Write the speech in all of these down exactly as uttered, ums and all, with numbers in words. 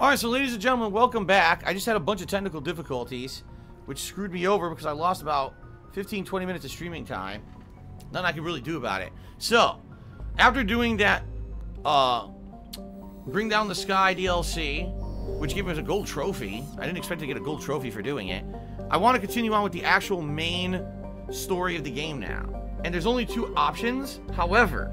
Alright, so ladies and gentlemen, welcome back. I just had a bunch of technical difficulties, which screwed me over because I lost about fifteen to twenty minutes of streaming time. Nothing I could really do about it. So, after doing that uh, Bring Down the Sky D L C, which gave us a gold trophy, I didn't expect to get a gold trophy for doing it, I want to continue on with the actual main story of the game now. And there's only two options. However,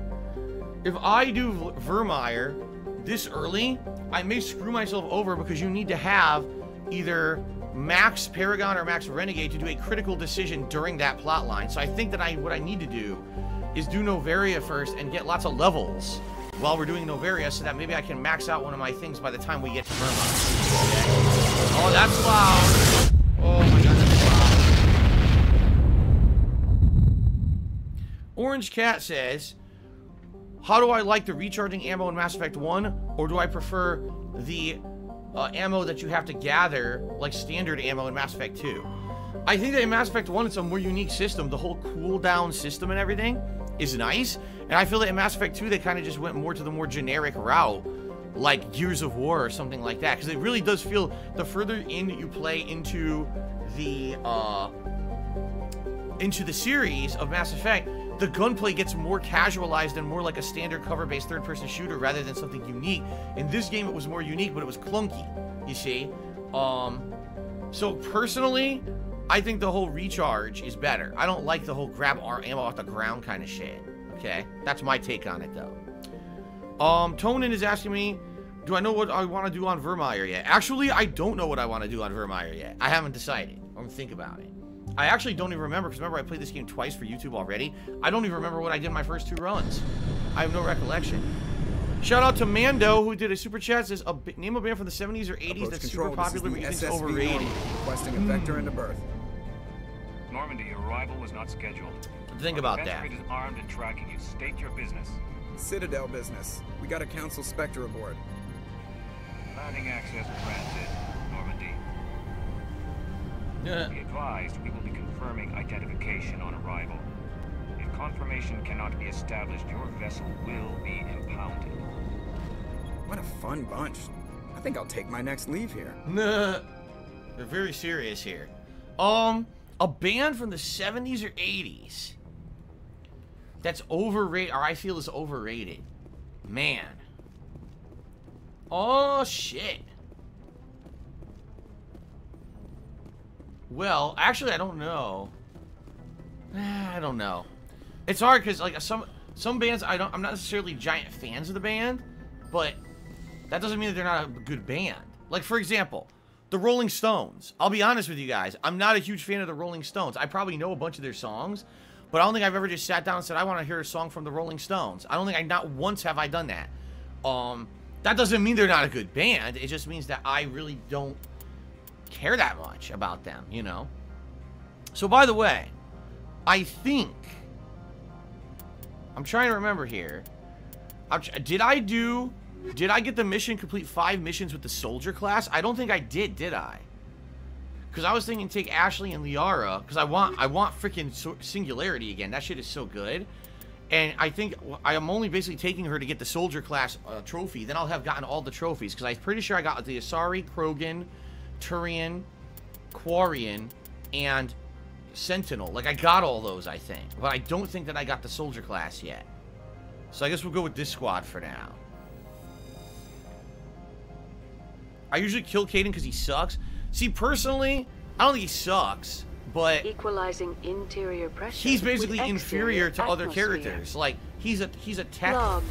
if I do Vermeer this early, I may screw myself over because you need to have either Max Paragon or Max Renegade to do a critical decision during that plot line. So I think that I what I need to do is do Noveria first and get lots of levels while we're doing Noveria so that maybe I can max out one of my things by the time we get to Verma. Okay. Oh, that's loud. Oh my god, that's loud. Orange Cat says, how do I like the recharging ammo in Mass Effect one, or do I prefer the uh, ammo that you have to gather, like standard ammo in Mass Effect two? I think that in Mass Effect one, it's a more unique system. The whole cooldown system and everything is nice, and I feel that in Mass Effect two, they kind of just went more to the more generic route, like Gears of War or something like that, because it really does feel, the further in you play into the, uh, into the series of Mass Effect, the gunplay gets more casualized and more like a standard cover-based third-person shooter rather than something unique. In this game, it was more unique, but it was clunky, you see? Um, so, personally, I think the whole recharge is better. I don't like the whole grab our ammo off the ground kind of shit, okay? That's my take on it, though. Um, Tonin is asking me, do I know what I want to do on Vermeer yet? Actually, I don't know what I want to do on Vermeer yet. I haven't decided. I'm going to think about it. I actually don't even remember, because remember I played this game twice for YouTube already. I don't even remember what I did in my first two runs. I have no recollection. Shout out to Mando, who did a super chat. Says, a name a band from the seventies or eighties that's super popular but you think's overrated. Requesting a vector into birth. Normandy arrival was not scheduled. Think about that. Is armed and tracking you. State your business. Citadel business. We got a council Spectre aboard. Landing access granted. Yeah. Be advised, we will be confirming identification on arrival. If confirmation cannot be established, your vessel will be impounded. What a fun bunch. I think I'll take my next leave here. Nah. They're very serious here. Um, a band from the seventies or eighties that's overrated, or I feel is overrated. Man. Oh, shit. Well, actually, I don't know. I don't know. It's hard because like some some bands, I don't. I'm not necessarily giant fans of the band, but that doesn't mean that they're not a good band. Like for example, the Rolling Stones. I'll be honest with you guys. I'm not a huge fan of the Rolling Stones. I probably know a bunch of their songs, but I don't think I've ever just sat down and said I want to hear a song from the Rolling Stones. I don't think I not once have I done that. Um, that doesn't mean they're not a good band. It just means that I really don't care that much about them, you know? So, by the way, I think... I'm trying to remember here. I'm tr did I do... Did I get the mission, complete five missions with the soldier class? I don't think I did, did I? Because I was thinking take Ashley and Liara, because I want, I want freaking so Singularity again. That shit is so good. And I think I'm only basically taking her to get the soldier class uh, trophy. Then I'll have gotten all the trophies, because I'm pretty sure I got the Asari, Krogan, Turian, Quarian, and Sentinel. Like, I got all those, I think. But I don't think that I got the soldier class yet. So I guess we'll go with this squad for now. I usually kill Kaidan because he sucks. See, personally, I don't think he sucks, but... Equalizing interior pressure. He's basically inferior to atmosphere. Other characters. Like, he's a, he's a tech... Logged.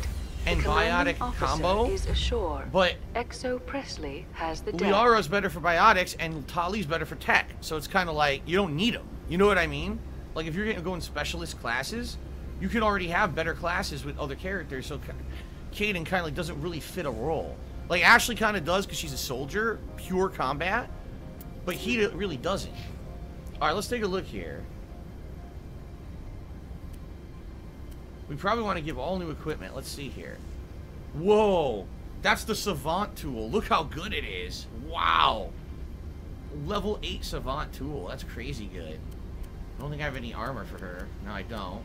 And biotic combo is ashore, but Exo Presley has the Liara's better for biotics and Tali's better for tech, so it's kind of like you don't need them, you know what I mean? Like if you're going to go in specialist classes, you can already have better classes with other characters, so Kaidan kind of like doesn't really fit a role. Like Ashley kind of does because she's a soldier, pure combat, but he really doesn't. All right, let's take a look here. We probably want to give all new equipment. Let's see here. Whoa! That's the Savant tool. Look how good it is. Wow! Level eight Savant tool. That's crazy good. I don't think I have any armor for her. No, I don't. All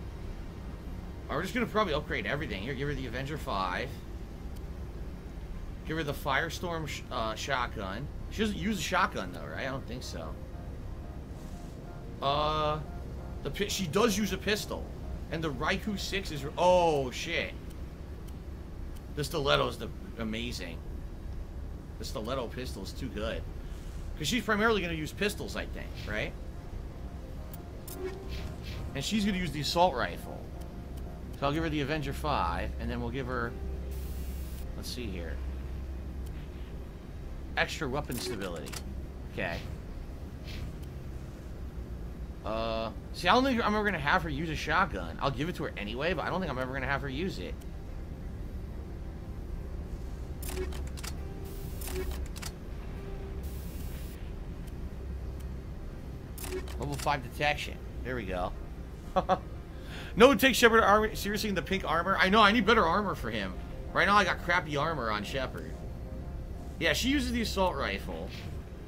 right, we're just going to probably upgrade everything. Here, give her the Avenger five. Give her the Firestorm sh uh, shotgun. She doesn't use a shotgun though, right? I don't think so. Uh, the pi she does use a pistol, and the Raikou six is oh shit. The stiletto is the amazing. The stiletto pistol is too good, because she's primarily going to use pistols, I think, right? And she's going to use the assault rifle. So I'll give her the Avenger five, and then we'll give her. Let's see here. Extra weapon stability. Okay. Uh, see, I don't think I'm ever going to have her use a shotgun. I'll give it to her anyway, but I don't think I'm ever going to have her use it. Level five detection. There we go. No one takes Shepard armor seriously in the pink armor. I know, I need better armor for him. Right now I got crappy armor on Shepard. Yeah, she uses the assault rifle.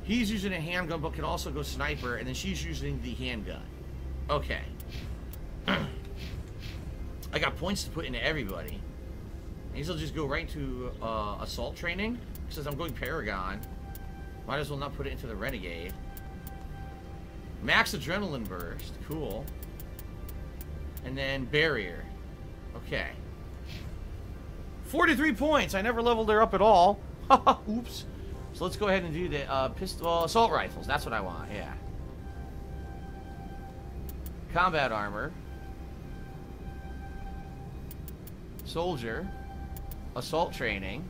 He's using a handgun, but can also go sniper, and then she's using the handgun. Okay. I got points to put into everybody. These will just go right to uh, assault training. Since I'm going Paragon, might as well not put it into the Renegade. Max Adrenaline Burst, cool. And then Barrier. Okay. forty-three points! I never leveled her up at all. Oops. So let's go ahead and do the uh, pistol assault rifles. That's what I want, yeah. Combat Armor. Soldier. Assault training.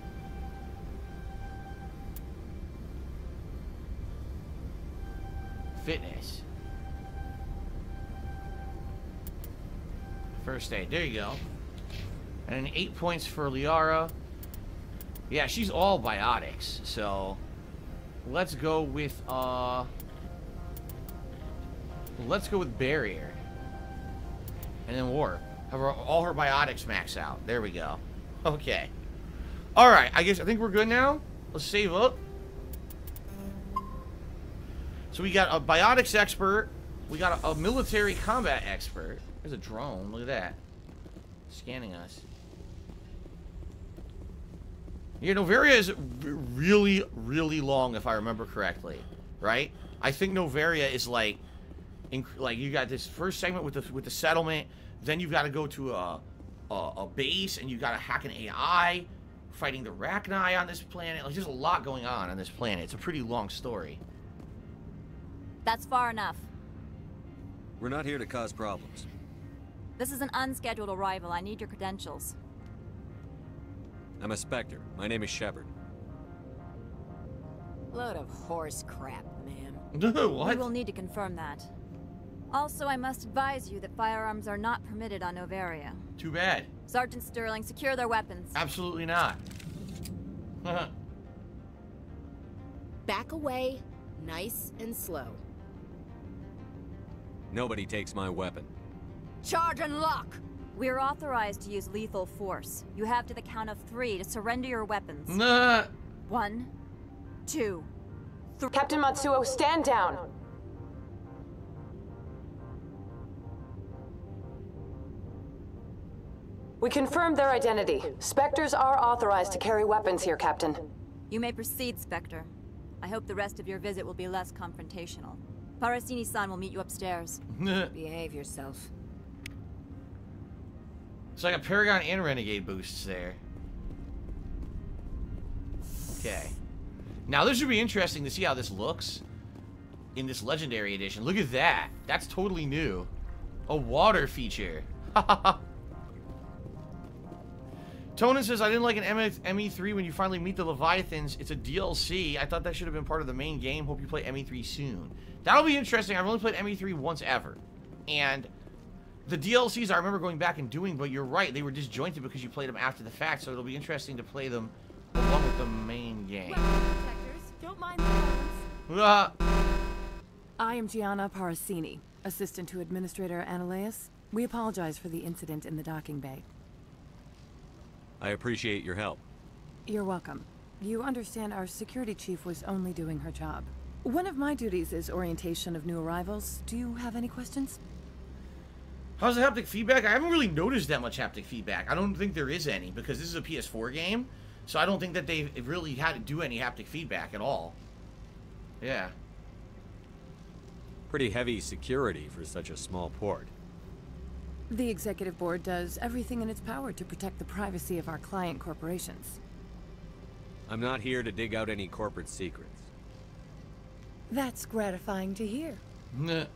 Fitness. First aid. There you go. And then eight points for Liara. Yeah, she's all biotics. So let's go with uh let's go with barrier. And then warp. Have her, all her biotics max out. There we go. Okay. All right, I guess I think we're good now. Let's save up. So we got a biotics expert. We got a, a military combat expert. There's a drone. Look at that. Scanning us. Yeah, Noveria is really, really long, if I remember correctly. Right? I think Noveria is like... In, like, you got this first segment with the, with the settlement. Then you've got to go to a, a, a base. And you've got to hack an A I. Fighting the Rachni on this planet. Like, there's a lot going on on this planet. It's a pretty long story. That's far enough. We're not here to cause problems. This is an unscheduled arrival. I need your credentials. I'm a Spectre. My name is Shepard. Load of horse crap, ma'am. What? We will need to confirm that. Also, I must advise you that firearms are not permitted on Noveria. Too bad. Sergeant Sterling, secure their weapons. Absolutely not. Back away, nice and slow. Nobody takes my weapon. Charge and lock! We're authorized to use lethal force. You have to the count of three to surrender your weapons. Nah. One, two, three. Captain Matsuo, stand down! We confirmed their identity. Spectres are authorized to carry weapons here, Captain. You may proceed, Spectre. I hope the rest of your visit will be less confrontational. Parasini-san will meet you upstairs. Behave yourself. So I got Paragon and Renegade boosts there. Okay. Now this should be interesting to see how this looks in this Legendary Edition. Look at that. That's totally new. A water feature. Tonin says, I didn't like an M E three when you finally meet the Leviathans. It's a D L C. I thought that should have been part of the main game. Hope you play M E three soon. That'll be interesting. I've only played M E three once ever. And the D L Cs I remember going back and doing, but you're right. They were disjointed because you played them after the fact, so it'll be interesting to play them along with the main game. Don't mind the uh. I am Gianna Parasini, assistant to Administrator Analeas. We apologize for the incident in the docking bay. I appreciate your help. You're welcome. You understand our security chief was only doing her job. One of my duties is orientation of new arrivals. Do you have any questions? How's the haptic feedback? I haven't really noticed that much haptic feedback. I don't think there is any because this is a P S four game. So I don't think that they really had to do any haptic feedback at all. Yeah. Pretty heavy security for such a small port. The executive board does everything in its power to protect the privacy of our client corporations. I'm not here to dig out any corporate secrets. That's gratifying to hear.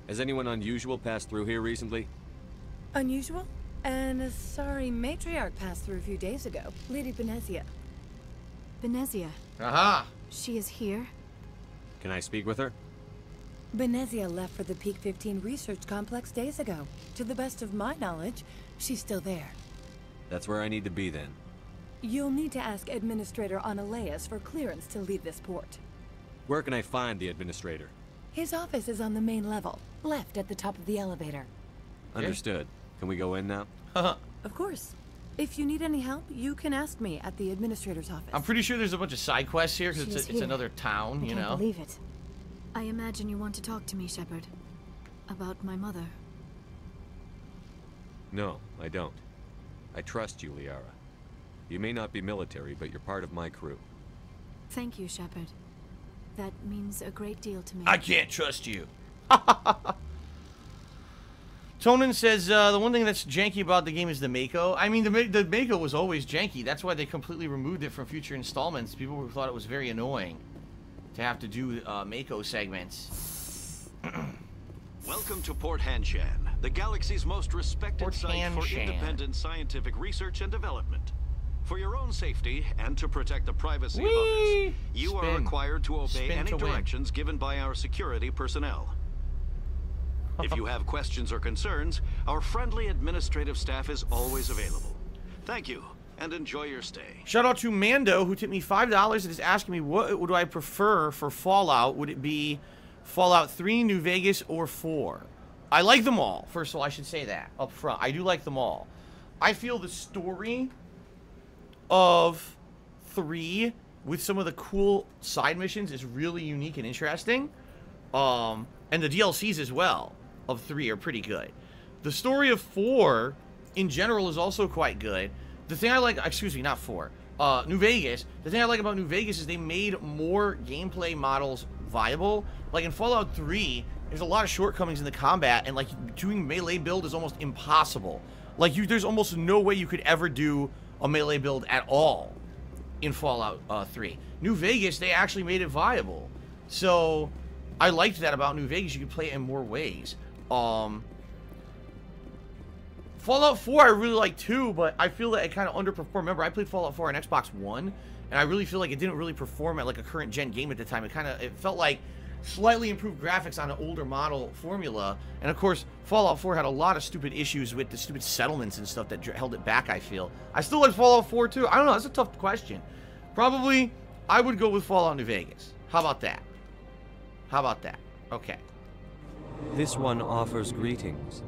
Has anyone unusual passed through here recently? Unusual? An Asari matriarch passed through a few days ago. Lady Benezia. Benezia. Aha! She is here. Can I speak with her? Benezia left for the Peak fifteen research complex days ago. To the best of my knowledge, she's still there. That's where I need to be then. You'll need to ask Administrator Analeas for clearance to leave this port. Where can I find the Administrator? His office is on the main level, left at the top of the elevator. Understood. Can we go in now? Of course. If you need any help, you can ask me at the Administrator's office. I'm pretty sure there's a bunch of side quests here because it's, it's another town, you know? I can't believe it. I imagine you want to talk to me, Shepard. About my mother. No, I don't. I trust you, Liara. You may not be military, but you're part of my crew. Thank you, Shepard. That means a great deal to me. I can't trust you. Tonin says, uh, the one thing that's janky about the game is the Mako. I mean, the, the Mako was always janky. That's why they completely removed it from future installments. People who thought it was very annoying to have to do uh, Mako segments. Welcome to Port Hanshan, the galaxy's most respected Port site Hanshan. for independent scientific research and development. For your own safety and to protect the privacy Whee! of others, you Spin. are required to obey Spin any to directions win. given by our security personnel. If you have questions or concerns, our friendly administrative staff is always available. Thank you, and enjoy your stay. Shout out to Mando, who tipped me five dollars and is asking me, what would I prefer for Fallout? Would it be Fallout three, New Vegas, or four? I like them all. First of all, I should say that up front. I do like them all. I feel the story of three, with some of the cool side missions, is really unique and interesting. Um, and the D L Cs as well of three are pretty good. The story of four, in general, is also quite good. The thing I like, excuse me, not four, uh, New Vegas. The thing I like about New Vegas is they made more gameplay models viable. Like in Fallout three, there's a lot of shortcomings in the combat, and like doing melee build is almost impossible. Like you, there's almost no way you could ever do a melee build at all in Fallout three. New Vegas, they actually made it viable. So I liked that about New Vegas. You could play it in more ways. Um, Fallout four I really like too, but I feel that it kind of underperformed. Remember, I played Fallout four on Xbox one, and I really feel like it didn't really perform at like a current gen game at the time. It kind of, it felt like slightly improved graphics on an older model formula. And of course, Fallout four had a lot of stupid issues with the stupid settlements and stuff that held it back, I feel. I still like Fallout four too. I don't know, that's a tough question. Probably, I would go with Fallout New Vegas. How about that? How about that? Okay. This one offers greetings.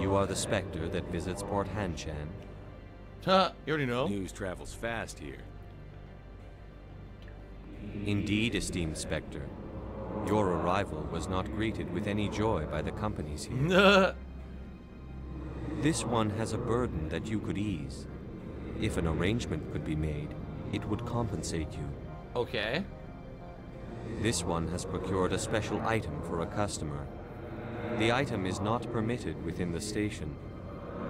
You are the Spectre that visits Port Hanshan. Huh, you already know. News travels fast here. Indeed, esteemed Spectre. Your arrival was not greeted with any joy by the companies here. This one has a burden that you could ease. If an arrangement could be made, it would compensate you. Okay. This one has procured a special item for a customer. The item is not permitted within the station,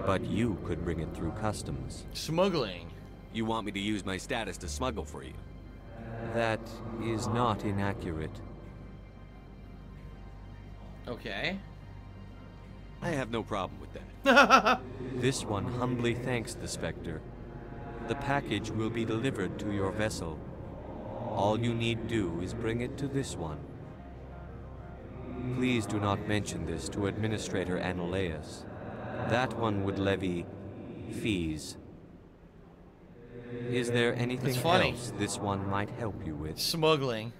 but you could bring it through customs. Smuggling. You want me to use my status to smuggle for you? That is not inaccurate. Okay. I have no problem with that. This one humbly thanks the Spectre. The package will be delivered to your vessel. All you need do is bring it to this one. Please do not mention this to Administrator Analeas. That one would levy fees. Is there anything else this one might help you with? Smuggling.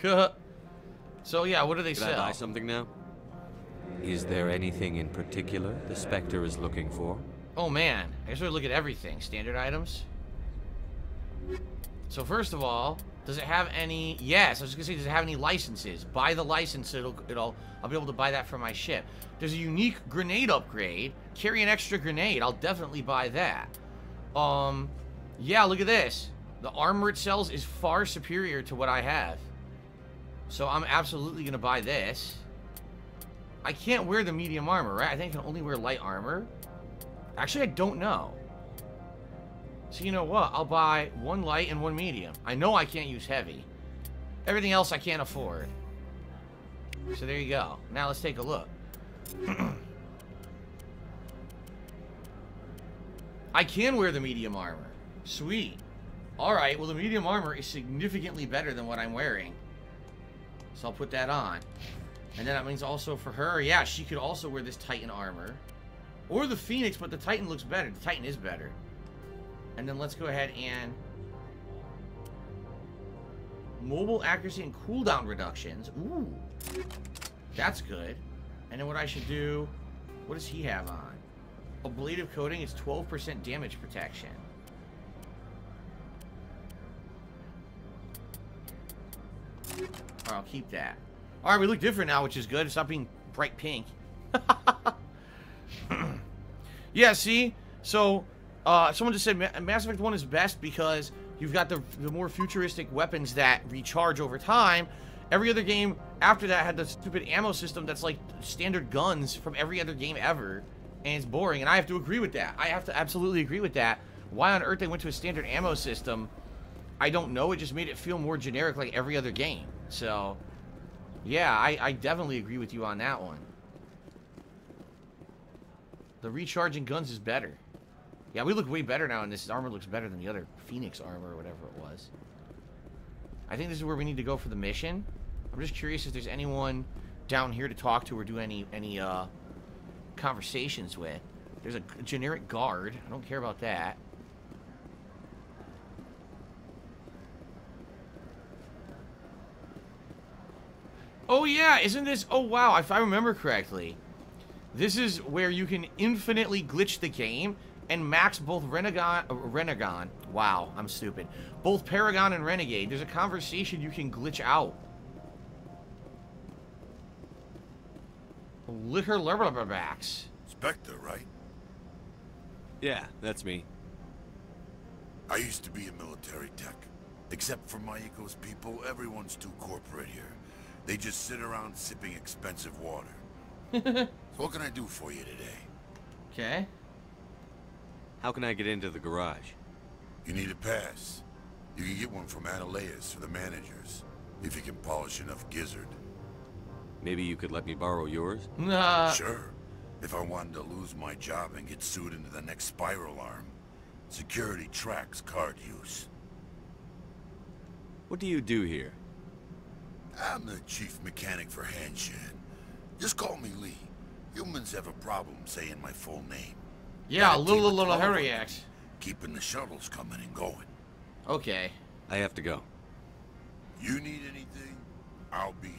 So yeah, what do they sell? Should I buy something now? Is there anything in particular the Spectre is looking for? Oh man, I guess we look at everything. Standard items. So first of all, does it have any? Yes, I was just gonna say, does it have any licenses? Buy the license, it'll, it'll, I'll be able to buy that for my ship. There's a unique grenade upgrade. Carry an extra grenade. I'll definitely buy that. Um, yeah, look at this. The armor it sells is far superior to what I have. So I'm absolutely going to buy this. I can't wear the medium armor, right? I think I can only wear light armor. Actually, I don't know. So you know what? I'll buy one light and one medium. I know I can't use heavy. Everything else I can't afford. So there you go. Now let's take a look. I can wear the medium armor. Sweet. Alright, well the medium armor is significantly better than what I'm wearing. So I'll put that on. And then that means also for her, yeah, she could also wear this Titan armor. Or the Phoenix, but the Titan looks better. The Titan is better. And then let's go ahead and... mobile accuracy and cooldown reductions. Ooh. That's good. And then what I should do... what does he have on? Ablative coating is twelve percent damage protection. Alright, I'll keep that. Alright, we look different now, which is good. Stop being bright pink. Yeah, see? So, uh, someone just said Mass Effect one is best because you've got the, the more futuristic weapons that recharge over time. Every other game after that had the stupid ammo system that's like standard guns from every other game ever. And it's boring, and I have to agree with that. I have to absolutely agree with that. Why on earth they went to a standard ammo system, I don't know. It just made it feel more generic like every other game. So, yeah, I, I definitely agree with you on that one. The recharging guns is better. Yeah, we look way better now, and this armor looks better than the other Phoenix armor or whatever it was. I think this is where we need to go for the mission. I'm just curious if there's anyone down here to talk to or do any, any uh, conversations with. There's a generic guard. I don't care about that. Oh, yeah, isn't this... oh, wow, if I remember correctly, this is where you can infinitely glitch the game and max both Renegon... Uh, Renegon. Wow, I'm stupid. Both Paragon and Renegade. There's a conversation you can glitch out. Licker Lumberbacks. Spectre, right? Yeah, that's me. I used to be a military tech. Except for my eco's people, everyone's too corporate here. They just sit around sipping expensive water. So what can I do for you today? Okay. How can I get into the garage? You need a pass. You can get one from Analeas for the managers, if you can polish enough gizzard. Maybe you could let me borrow yours? Nah. Sure. If I wanted to lose my job and get sued into the next spiral arm, security tracks card use. What do you do here? I'm the chief mechanic for Hanshan. Just call me Lee. Humans have a problem saying my full name. Yeah, little little hurry axe. Keeping the shuttles coming and going. Okay. I have to go. You need anything? I'll be here.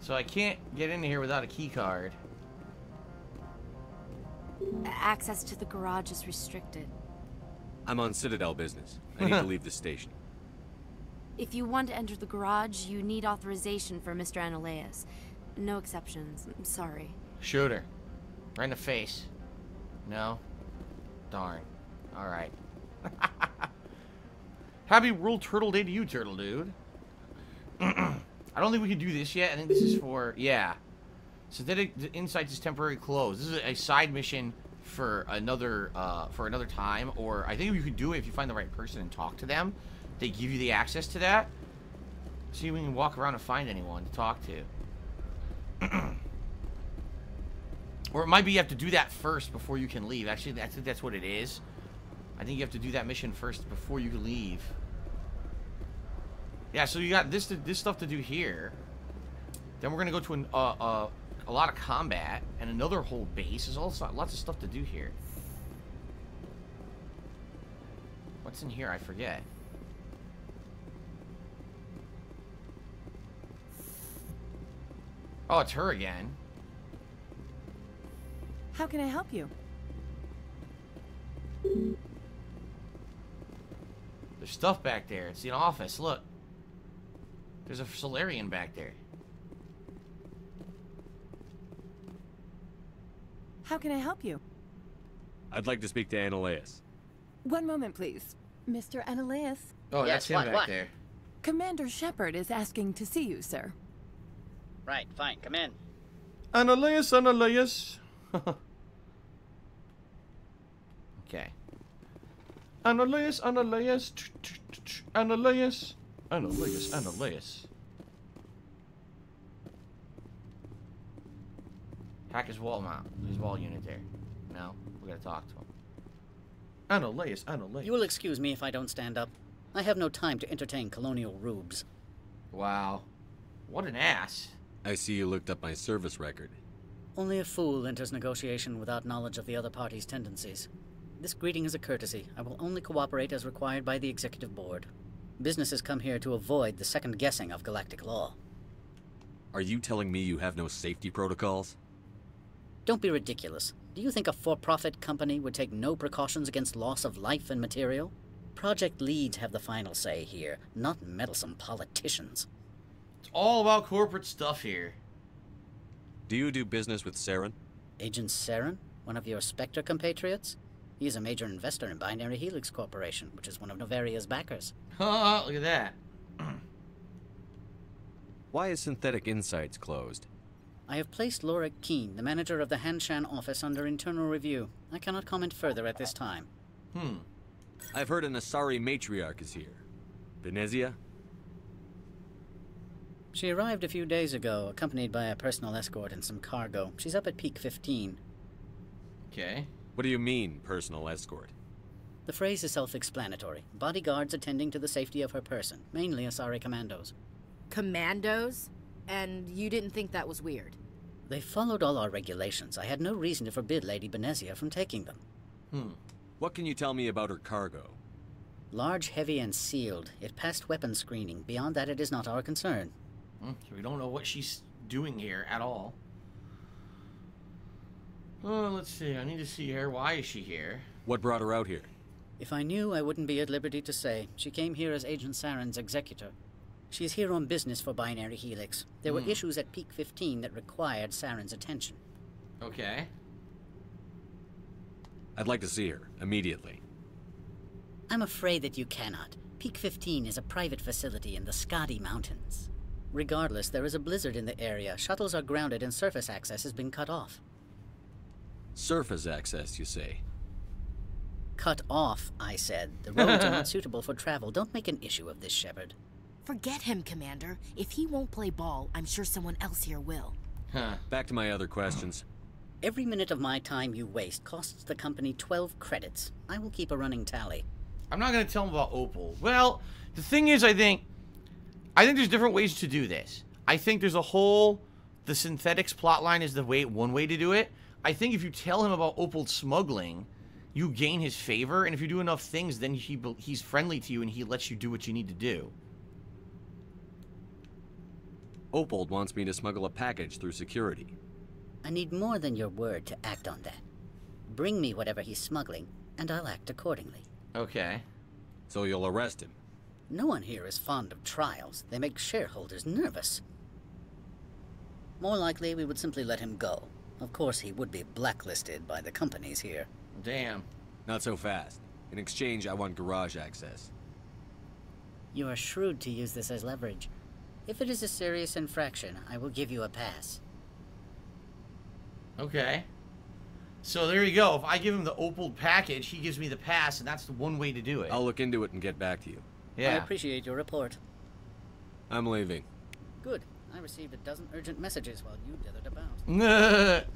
So I can't get in here without a key card. Access to the garage is restricted. I'm on Citadel business. I need to leave the station. If you want to enter the garage, you need authorization for Mister Analeas. No exceptions. I'm sorry. Shoot her. Right in the face. No? Darn. Alright. Happy World Turtle Day to you, Turtle Dude. I don't think we can do this yet. I think this is for... yeah. Synthetic Insights is temporarily closed. This is a side mission for another, uh, for another time. Or I think you could do it if you find the right person and talk to them. They give you the access to that. See if we can walk around and find anyone to talk to. Or it might be you have to do that first before you can leave. Actually, I think that's what it is. I think you have to do that mission first before you can leave. Yeah, so you got this to, this stuff to do here. Then we're going to go to an, uh, uh, a lot of combat and another whole base. There's also lots of stuff to do here. What's in here? I forget. Oh, it's her again. How can I help you? There's stuff back there. It's the office. Look. There's a Solarian back there. How can I help you? I'd like to speak to Analeas. One moment, please. Mister Analeas, Oh, yes, that's him what, back what? there. Commander Shepard is asking to see you, sir. Right, fine, come in. Analeas, Analeas. Okay. Analeas, Analeas, Analeas, Analeas, Analeas. Hack his wall mount. His wall unit there. No, we gotta talk to him. Analeas, Analeas. You will excuse me if I don't stand up. I have no time to entertain colonial rubes. Wow. What an ass. I see you looked up my service record. Only a fool enters negotiation without knowledge of the other party's tendencies. This greeting is a courtesy. I will only cooperate as required by the Executive Board. Businesses come here to avoid the second-guessing of galactic law. Are you telling me you have no safety protocols? Don't be ridiculous. Do you think a for-profit company would take no precautions against loss of life and material? Project leads have the final say here, not meddlesome politicians. It's all about corporate stuff here. Do you do business with Saren? Agent Saren? One of your Spectre compatriots? He is a major investor in Binary Helix Corporation, which is one of Noveria's backers. Oh, look at that. Why is Synthetic Insights closed? I have placed Laura Keane, the manager of the Hanshan office, under internal review. I cannot comment further at this time. Hmm. I've heard an Asari matriarch is here. Benezia? She arrived a few days ago, accompanied by a personal escort and some cargo. She's up at Peak fifteen. Okay. What do you mean, personal escort? The phrase is self-explanatory. Bodyguards attending to the safety of her person, mainly Asari commandos. Commandos? And you didn't think that was weird? They followed all our regulations. I had no reason to forbid Lady Benezia from taking them. Hmm. What can you tell me about her cargo? Large, heavy, and sealed. It passed weapons screening. Beyond that, it is not our concern. Hmm. So we don't know what she's doing here at all. Oh, let's see. I need to see her. Why is she here? What brought her out here? If I knew, I wouldn't be at liberty to say. She came here as Agent Saren's executor. She is here on business for Binary Helix. There were mm. issues at Peak fifteen that required Saren's attention. Okay. I'd like to see her, immediately. I'm afraid that you cannot. Peak fifteen is a private facility in the Skadi Mountains. Regardless, there is a blizzard in the area. Shuttles are grounded and surface access has been cut off. Surface access, you say? Cut off, I said. The roads are not suitable for travel. Don't make an issue of this, Shepard. Forget him, Commander. If he won't play ball, I'm sure someone else here will. Huh. Back to my other questions. Every minute of my time you waste costs the company twelve credits. I will keep a running tally. I'm not going to tell him about Opal. Well, the thing is, I think... I think there's different ways to do this. I think there's a whole... The synthetics plotline is the way one way to do it. I think if you tell him about Opal smuggling, you gain his favor. And if you do enough things, then he he's friendly to you and he lets you do what you need to do. Opal wants me to smuggle a package through security. I need more than your word to act on that. Bring me whatever he's smuggling, and I'll act accordingly. Okay. So you'll arrest him? No one here is fond of trials. They make shareholders nervous. More likely, we would simply let him go. Of course, he would be blacklisted by the companies here. Damn. Not so fast. In exchange, I want garage access. You are shrewd to use this as leverage. If it is a serious infraction, I will give you a pass. Okay. So there you go. If I give him the Opal package, he gives me the pass, and that's the one way to do it. I'll look into it and get back to you. Yeah. I appreciate your report. I'm leaving. Good. I received a dozen urgent messages while you dithered about.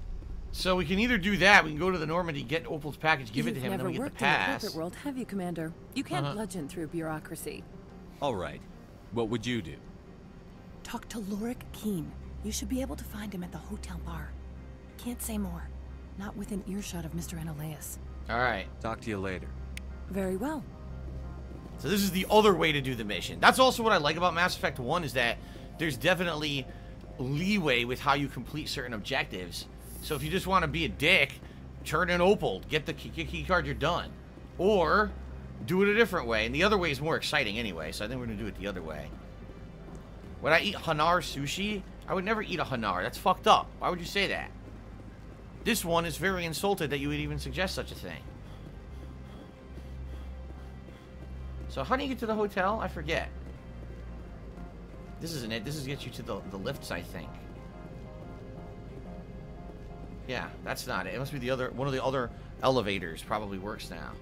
So we can either do that, we can go to the Normandy, get Opal's package, give You've it to him, and then we get the pass. You've never worked in the corporate world, have you, Commander? You can't uh-huh. bludgeon through bureaucracy. All right. What would you do? Talk to Lorik Qui'in. You should be able to find him at the hotel bar. Can't say more. Not within earshot of Mister Analeas. All right. Talk to you later. Very well. So this is the other way to do the mission. That's also what I like about Mass Effect one is that there's definitely leeway with how you complete certain objectives. So if you just want to be a dick, turn in Opal, get the key, key card, you're done. Or do it a different way. And the other way is more exciting anyway, so I think we're going to do it the other way. Would I eat Hanar sushi? I would never eat a Hanar. That's fucked up. Why would you say that? This one is very insulted that you would even suggest such a thing. So how do you get to the hotel? I forget. This isn't it. This is get you to the, the lifts, I think. Yeah, that's not it. It must be the other one of the other elevators probably works now.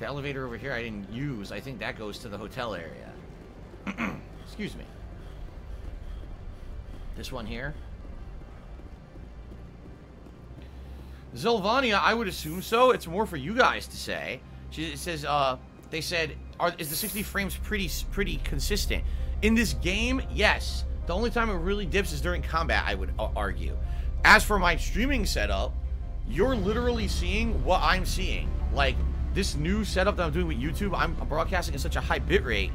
The elevator over here I didn't use. I think that goes to the hotel area. Excuse me. This one here. Zylvania, I would assume so. It's more for you guys to say. She, it says, uh, they said, are, is the sixty frames pretty, pretty consistent? In this game, yes. The only time it really dips is during combat, I would argue. As for my streaming setup, you're literally seeing what I'm seeing. Like, this new setup that I'm doing with YouTube, I'm broadcasting at such a high bitrate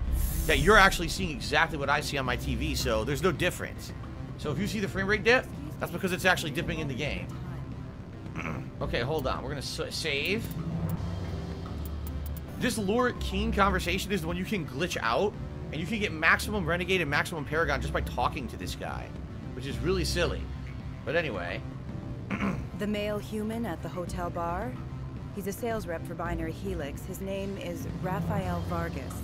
that you're actually seeing exactly what I see on my T V, so there's no difference. So if you see the frame rate dip, that's because it's actually dipping in the game. Okay, hold on. We're going to save. This Lorik Qui'in conversation is the one you can glitch out, and you can get maximum Renegade and maximum Paragon just by talking to this guy, which is really silly. But anyway. The male human at the hotel bar? He's a sales rep for Binary Helix. His name is Rafael Vargas.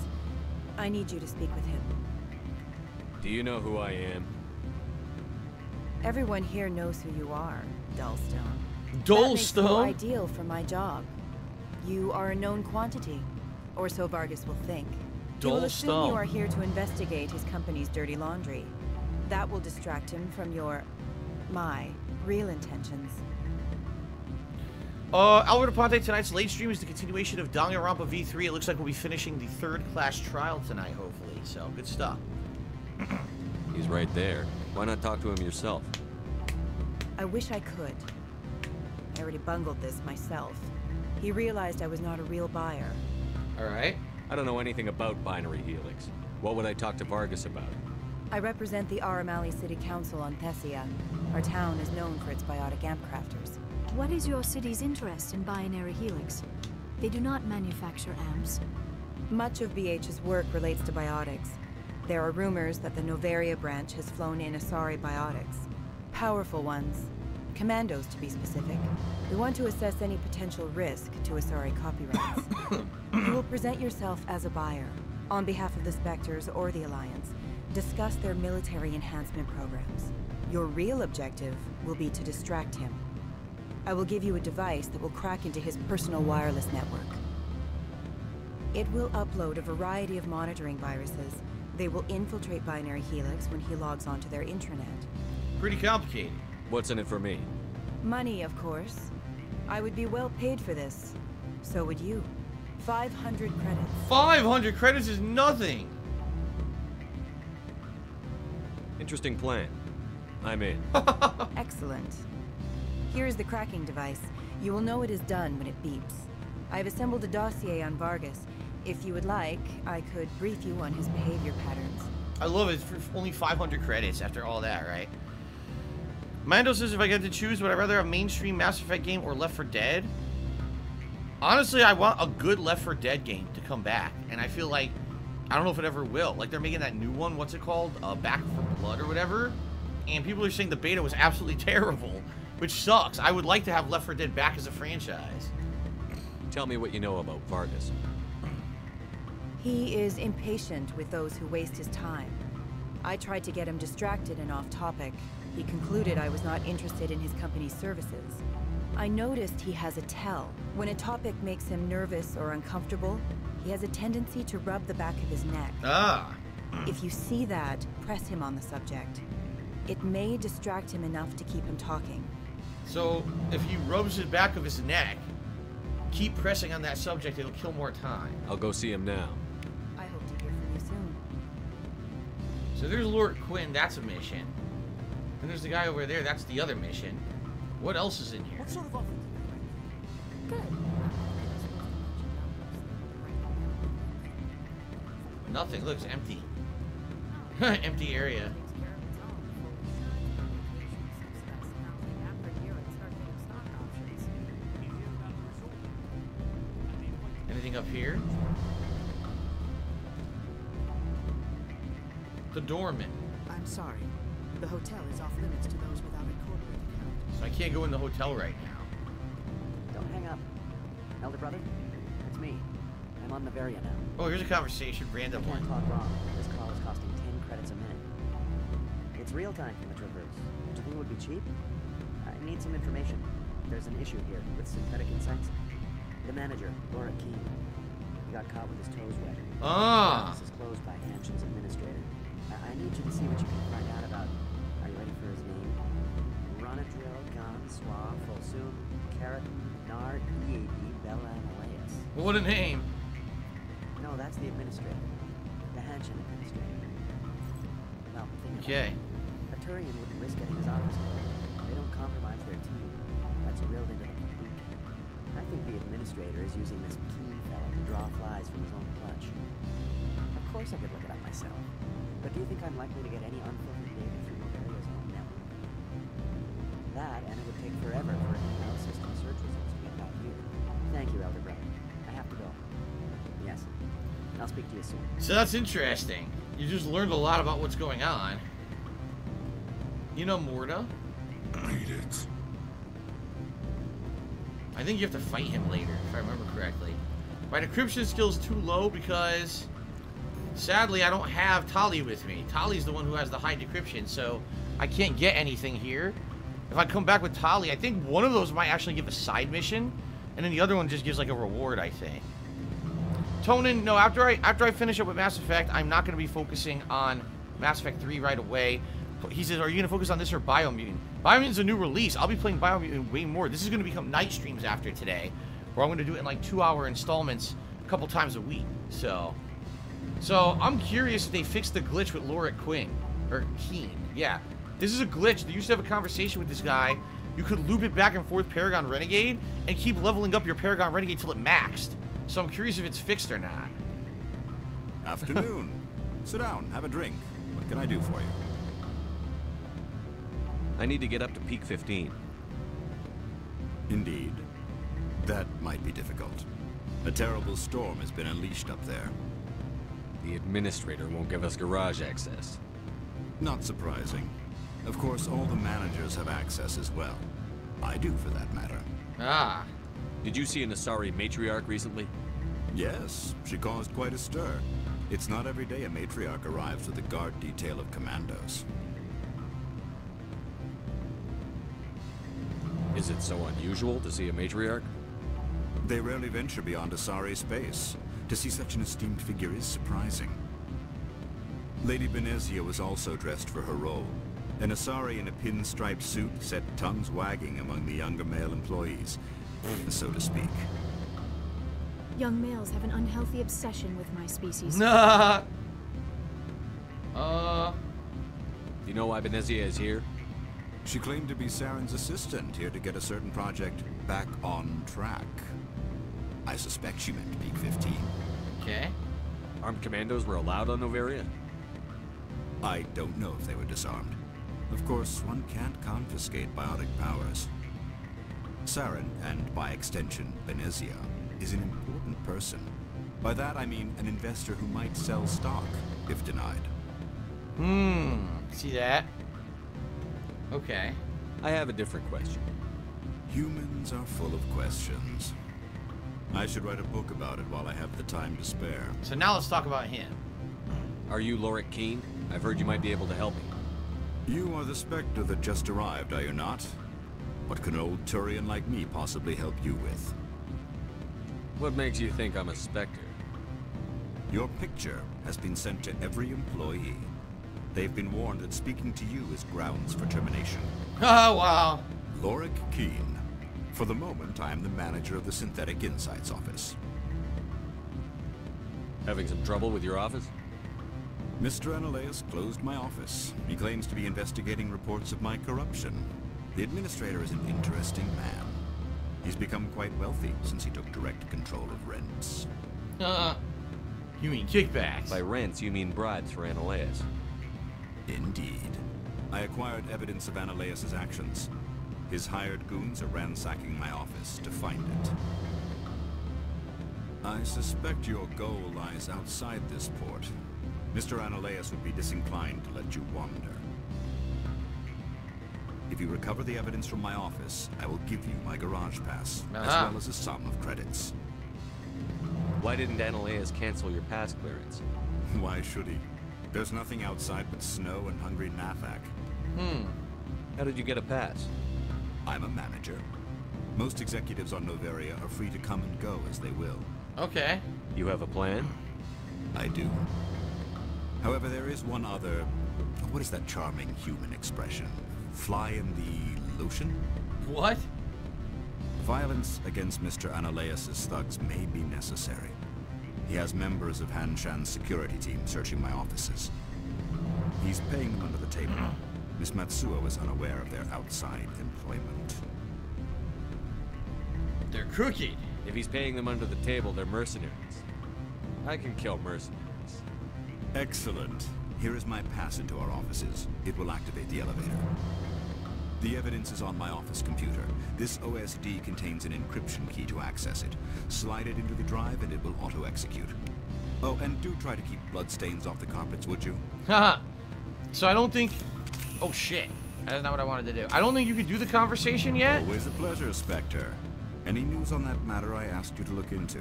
I need you to speak with him. Do you know who I am? Everyone here knows who you are, Dullstone. Dullstone? Ideal for my job. You are a known quantity, or so Vargas will think. Dullstone. You are here to investigate his company's dirty laundry. That will distract him from your, my, real intentions. Uh, Alvaro Ponte, tonight's late stream is the continuation of Danganronpa V three. It looks like we'll be finishing the third class trial tonight, hopefully. So, good stuff. He's right there. Why not talk to him yourself? I wish I could. I already bungled this myself. He realized I was not a real buyer. Alright. I don't know anything about Binary Helix. What would I talk to Vargas about? I represent the Aramali City Council on Thessia. Our town is known for its biotic amp crafters. What is your city's interest in Binary Helix? They do not manufacture amps. Much of B H's work relates to biotics. There are rumors that the Noveria branch has flown in Asari biotics. Powerful ones. Commandos, to be specific. We want to assess any potential risk to Asari copyrights. You will present yourself as a buyer, on behalf of the Spectres or the Alliance. Discuss their military enhancement programs. Your real objective will be to distract him. I will give you a device that will crack into his personal wireless network. It will upload a variety of monitoring viruses. They will infiltrate Binary Helix when he logs onto their intranet. Pretty complicated. What's in it for me? Money, of course. I would be well paid for this. So would you. five hundred credits. five hundred credits is nothing. Interesting plan. I'm in. Excellent. Here is the cracking device. You will know it is done when it beeps. I have assembled a dossier on Vargas. If you would like, I could brief you on his behavior patterns. I love it. For only five hundred credits after all that, right? Mando says, if I get to choose, would I rather a mainstream Mass Effect game or Left four Dead? Honestly, I want a good Left four Dead game to come back. And I feel like, I don't know if it ever will. Like, they're making that new one, what's it called? Uh, Back for Blood or whatever. And people are saying the beta was absolutely terrible, which sucks. I would like to have Left four Dead back as a franchise. Tell me what you know about Vargas. He is impatient with those who waste his time. I tried to get him distracted and off topic. He concluded I was not interested in his company's services. I noticed he has a tell. When a topic makes him nervous or uncomfortable, he has a tendency to rub the back of his neck. Ah. If you see that, press him on the subject. It may distract him enough to keep him talking. So, if he rubs the back of his neck, keep pressing on that subject, it'll kill more time. I'll go see him now. I hope to hear from you soon. So there's Lorik Qui'in, that's a mission. And there's the guy over there, that's the other mission. What else is in here? What sort of offer? Good. Nothing, looks empty. Empty area. Anything up here? The doorman. I'm sorry. The hotel is off limits to those without a corporate account. So I can't go in the hotel right now. Elder brother? That's me. I'm on Noveria now. Oh, here's a conversation, random one. I can't talk wrong. This call is costing ten credits a minute. It's real time from the Traverse. Don't you think it would be cheap? I need some information. There's an issue here with Synthetic Insights. The manager, Laura Keane, got caught with his toes wet. Ah! This is closed by Hanshan's administrator. I, I need you to see what you can find out about. Are you ready for his name? Ronadril, Gan, Swa, Folsum, Carrot, Nard, E A D, Bella, and Elias. Well, what a name! No, that's the administrator. The Hanshan administrator. Well, think okay. About it. A Turian wouldn't risk getting his hours done. They don't compromise their team. That's reeled into the I think the administrator is using this keen fellow to draw flies from his own clutch. Of course I could look it up myself, but do you think I'm likely to get any unfiltered data through Noveria's own network? That, and it would take forever for an email system search results to get back here. Thank you, Elder Brother. I have to go. Yes. I'll speak to you soon. So that's interesting. You just learned a lot about what's going on. You know Morda? Read it. I think you have to fight him later, if I remember correctly. My decryption skill's too low because, sadly, I don't have Tali with me. Tali's the one who has the high decryption, so I can't get anything here. If I come back with Tali, I think one of those might actually give a side mission, and then the other one just gives, like, a reward, I think. Tonin, no, after I, after I finish up with Mass Effect, I'm not going to be focusing on Mass Effect three right away. He says, are you going to focus on this or Biomutant? Biomutant's a new release. I'll be playing Biomutant way more. This is going to become night streams after today, where I'm going to do it in like two-hour installments a couple times a week. So, so I'm curious if they fixed the glitch with Lorik Qui'in. Or Keen. Yeah. This is a glitch. They used to have a conversation with this guy. You could loop it back and forth Paragon Renegade and keep leveling up your Paragon Renegade till it maxed. So I'm curious if it's fixed or not. Afternoon. Sit down. Have a drink. What can I do for you? I need to get up to Peak fifteen. Indeed. That might be difficult. A terrible storm has been unleashed up there. The administrator won't give us garage access. Not surprising. Of course, all the managers have access as well. I do, for that matter. Ah. Did you see an Asari matriarch recently? Yes. She caused quite a stir. It's not every day a matriarch arrives with a guard detail of commandos. Is it so unusual to see a matriarch? They rarely venture beyond Asari space. To see such an esteemed figure is surprising. Lady Benezia was also dressed for her role. An Asari in a pinstriped suit set tongues wagging among the younger male employees, so to speak. Young males have an unhealthy obsession with my species. Nah. Uh. You know why Benezia is here? She claimed to be Saren's assistant, here to get a certain project back on track. I suspect she meant Peak fifteen. Okay. Armed commandos were allowed on Noveria? I don't know if they were disarmed. Of course, one can't confiscate biotic powers. Saren, and by extension, Benezia, is an important person. By that I mean an investor who might sell stock, if denied. Hmm, see that? Okay. I have a different question. Humans are full of questions. I should write a book about it while I have the time to spare. So now let's talk about him. Are you Lorik Qui'in? I've heard you might be able to help me. You are the Spectre that just arrived, are you not? What can an old Turian like me possibly help you with? What makes you think I'm a Spectre? Your picture has been sent to every employee. They've been warned that speaking to you is grounds for termination. Oh, wow. Lorik Qui'in. For the moment, I am the manager of the Synthetic Insights office. Having some trouble with your office? Mister Analeas closed my office. He claims to be investigating reports of my corruption. The administrator is an interesting man. He's become quite wealthy since he took direct control of rents. Uh, you mean kickbacks? By rents, you mean bribes for Analeas. Indeed. I acquired evidence of Analeas' actions. His hired goons are ransacking my office to find it. I suspect your goal lies outside this port. Mister Analeas would be disinclined to let you wander. If you recover the evidence from my office, I will give you my garage pass, uh-huh. as well as a sum of credits. Why didn't Analeas cancel your pass clearance? Why should he? There's nothing outside but snow and hungry Nafak. Hmm. How did you get a pass? I'm a manager. Most executives on Noveria are free to come and go as they will. Okay. You have a plan? I do. However, there is one other... What is that charming human expression? Fly in the lotion? What? Violence against Mister Analeas' thugs may be necessary. He has members of Hanshan's security team searching my offices. He's paying them under the table. Miss Matsuo is unaware of their outside employment. They're crooked. If he's paying them under the table, they're mercenaries. I can kill mercenaries. Excellent. Here is my pass into our offices. It will activate the elevator. The evidence is on my office computer. This O S D contains an encryption key to access it. Slide it into the drive and it will auto-execute. Oh, and do try to keep bloodstains off the carpets, would you? Haha. So I don't think... Oh, shit. That's not what I wanted to do. I don't think you could do the conversation yet. Always a pleasure, Spectre. Any news on that matter I asked you to look into?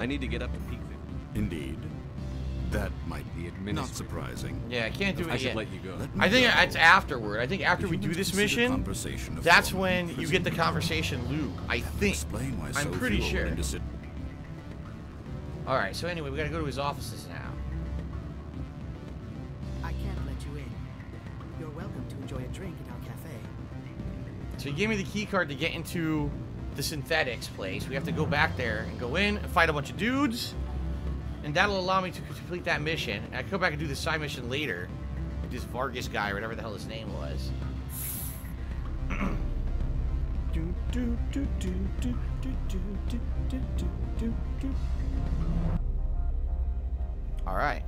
I need to get up to Peak fifteen. Indeed. That might be not surprising. Yeah, I can't do it yet. I should let you go. I think it's afterward. I think after we do this mission, that's when you get the conversation loop. I think. I'm pretty sure. All right. So anyway, we gotta go to his offices now. I can't let you in. You're welcome to enjoy a drink at our cafe. So he gave me the key card to get into the synthetics place. We have to go back there and go in and fight a bunch of dudes. And that'll allow me to complete that mission. And I can go back and do the side mission later. This Vargas guy, or whatever the hell his name was. Alright.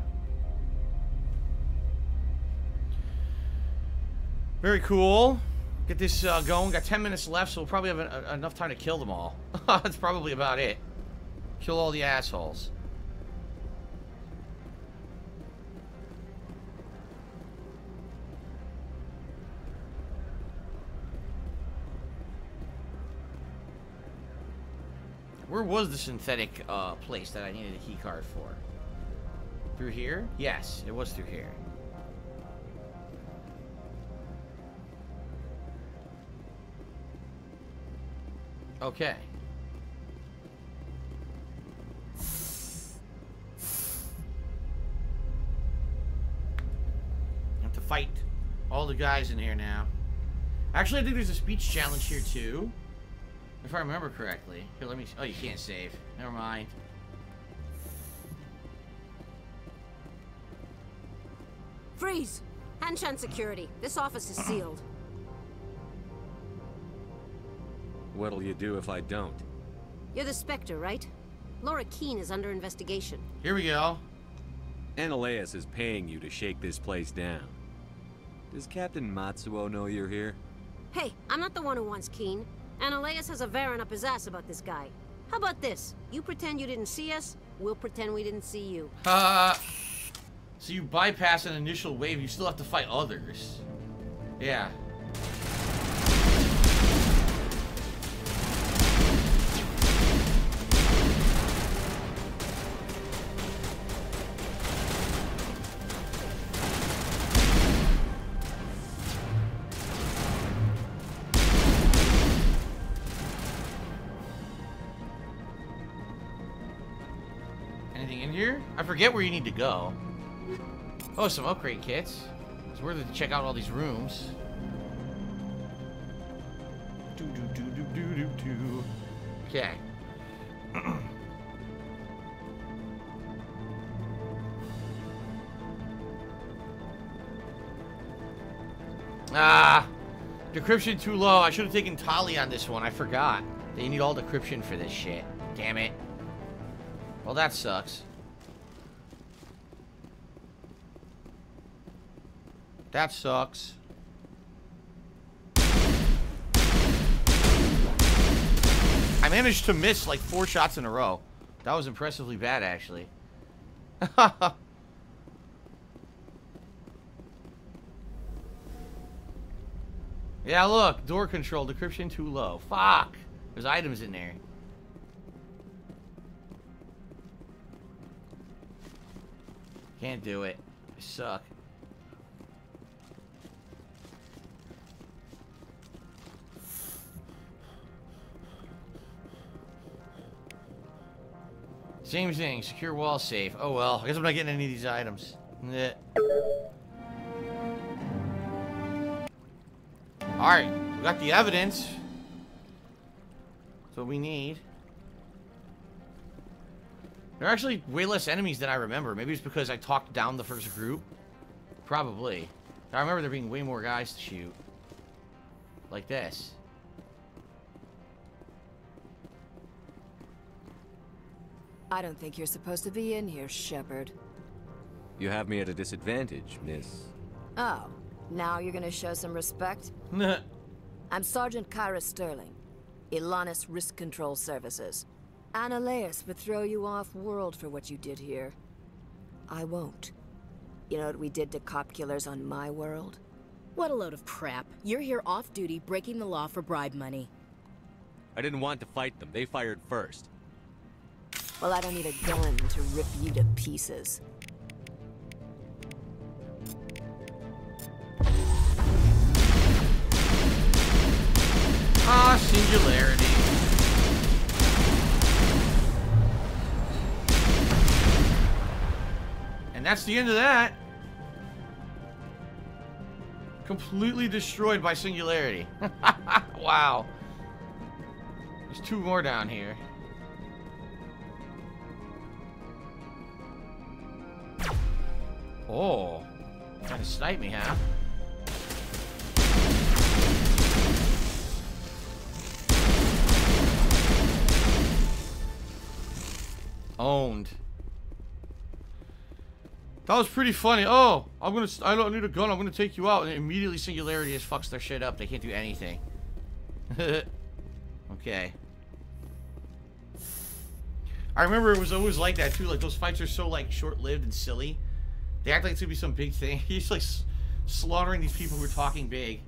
Very cool. Get this uh, going. Got ten minutes left, so we'll probably have a, a, enough time to kill them all. That's probably about it. Kill all the assholes. Where was the synthetic uh, place that I needed a key card for? Through here? Yes, it was through here. Okay. I have to fight all the guys in here now. Actually, I think there's a speech challenge here too. If I remember correctly. Here, let me... Oh, you can't save. Never mind. Freeze! Hanshan security. This office is sealed. What'll you do if I don't? You're the Spectre, right? Laura Keane is under investigation. Here we go. Analeas is paying you to shake this place down. Does Captain Matsuo know you're here? Hey, I'm not the one who wants Keane. Analeas has a Varen up his ass about this guy. How about this? You pretend you didn't see us, we'll pretend we didn't see you. Uh, so you bypass an initial wave, you still have to fight others. Yeah. I forget where you need to go. Oh, some upgrade kits. It's worth it to check out all these rooms. Do, do, do, do, do, do, do. Okay. Ah, decryption too low. I should have taken Tali on this one. I forgot. They need all decryption for this shit. Damn it. Well, that sucks. That sucks. I managed to miss like four shots in a row. That was impressively bad, actually. Yeah, look. Door control. Decryption too low. Fuck. There's items in there. Can't do it. I suck. Same thing. Secure wall safe. Oh well. I guess I'm not getting any of these items. Nah. Alright. We got the evidence. That's what we need. There are actually way less enemies than I remember. Maybe it's because I talked down the first group. Probably. I remember there being way more guys to shoot. Like this. I don't think you're supposed to be in here, Shepard. You have me at a disadvantage, miss. Oh, now you're gonna show some respect? I'm Sergeant Kyra Sterling, Ilanis Risk Control Services. Analeas would throw you off world for what you did here. I won't. You know what we did to cop killers on my world? What a load of crap. You're here off duty breaking the law for bribe money. I didn't want to fight them. They fired first. Well, I don't need a gun to rip you to pieces. Ah, singularity. And that's the end of that. Completely destroyed by singularity. Wow. There's two more down here. Oh. Trying to snipe me, huh? Owned. That was pretty funny. Oh, I'm gonna. I don't need a gun. I'm gonna take you out. And immediately, singularity just fucks their shit up. They can't do anything. Okay. I remember it was always like that too. Like those fights are so like short-lived and silly. They act like it's gonna be some big thing. He's like slaughtering these people who are talking big.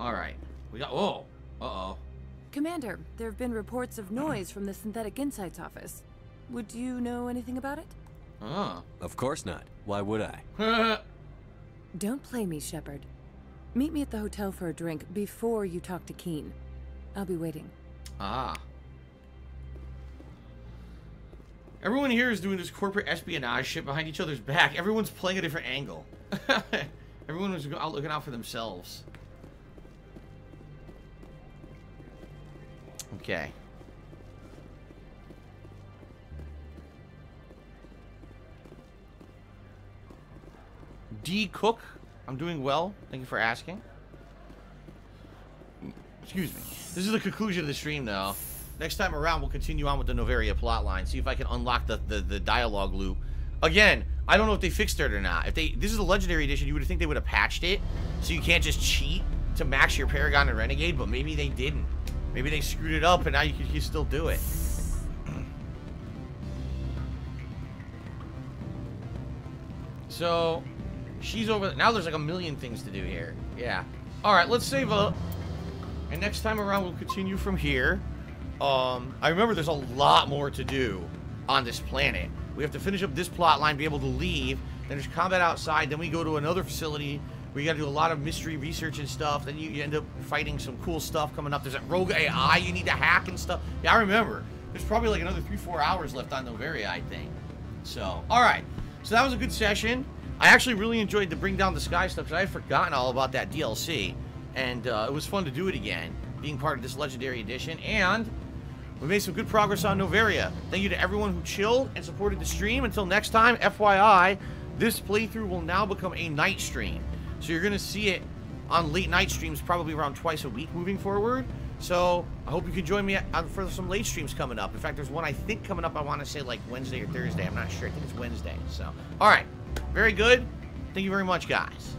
All right. We got. Whoa. Uh oh. Commander, there have been reports of noise from the Synthetic Insights office. Would you know anything about it? Oh. Of course not. Why would I? Don't play me, Shepard. Meet me at the hotel for a drink before you talk to Keane. I'll be waiting. Ah. Everyone here is doing this corporate espionage shit behind each other's back. Everyone's playing a different angle. Everyone was out looking out for themselves. Okay. D. Cook, I'm doing well. Thank you for asking. Excuse me. This is the conclusion of the stream, though. Next time around, we'll continue on with the Noveria plotline. See if I can unlock the, the, the dialogue loop. Again, I don't know if they fixed it or not. If they, this is a Legendary Edition, you would think they would have patched it, so you can't just cheat to max your Paragon and Renegade, but maybe they didn't. Maybe they screwed it up, and now you can you still do it. So, she's over there. Now there's like a million things to do here. Yeah. Alright, let's save up. And next time around, we'll continue from here. Um, I remember there's a lot more to do on this planet. We have to finish up this plot line, be able to leave. Then there's combat outside. Then we go to another facility. We gotta do a lot of mystery research and stuff. Then you, you end up fighting some cool stuff coming up. There's that rogue A I you need to hack and stuff. Yeah, I remember. There's probably like another three, four hours left on Noveria, I think. So, alright. So that was a good session. I actually really enjoyed the Bring Down the Sky stuff because I had forgotten all about that D L C. And uh, it was fun to do it again, being part of this Legendary Edition. And we made some good progress on Noveria. Thank you to everyone who chilled and supported the stream. Until next time, F Y I, this playthrough will now become a night stream. So you're going to see it on late night streams probably around twice a week moving forward. So I hope you can join me for some late streams coming up. In fact, there's one I think coming up I want to say like Wednesday or Thursday. I'm not sure. I think it's Wednesday. So, all right. Very good. Thank you very much, guys.